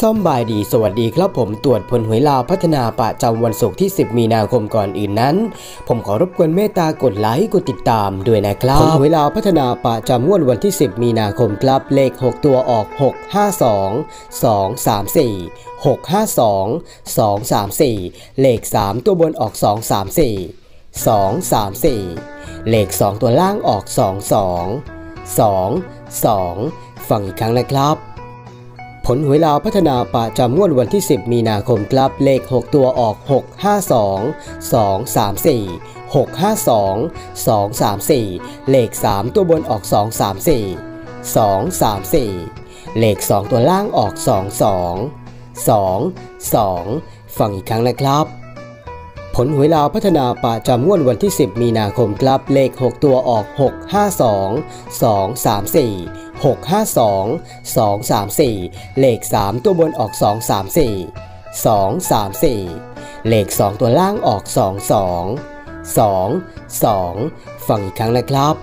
สบายดีสวัสดีครับผมตรวจผลหวยลาวพัฒนาประจำวันศุกร์ที่10มีนาคมก่อนอื่นนั้นผมขอรบกวนเมตตากดไลค์กดติดตามด้วยนะครับผลหวยลาวพัฒนาประจำวันที่10มีนาคมครับเลข6ตัวออก652 234 652 234เลข3ตัวบนออก234 234เลข2ตัวล่างออก22 22ฟังอีกครั้งนะครับผลหวยลาวพัฒนาประจำงวดวันที่10มีนาคมครับเลข6ตัวออก652 234 652 234เลข3ตัวบนออก234 234เลข2ตัวล่างออก22 22ฟังอีกครั้งนะครับผลหวยลาวพัฒนาประจำงวดวันที่10มีนาคมครับเลข6ตัวออก652 234652 234เลข3ตัวบนออก234 234เลข2ตัวล่างออก22 22ฟังอีกครั้งนะครับ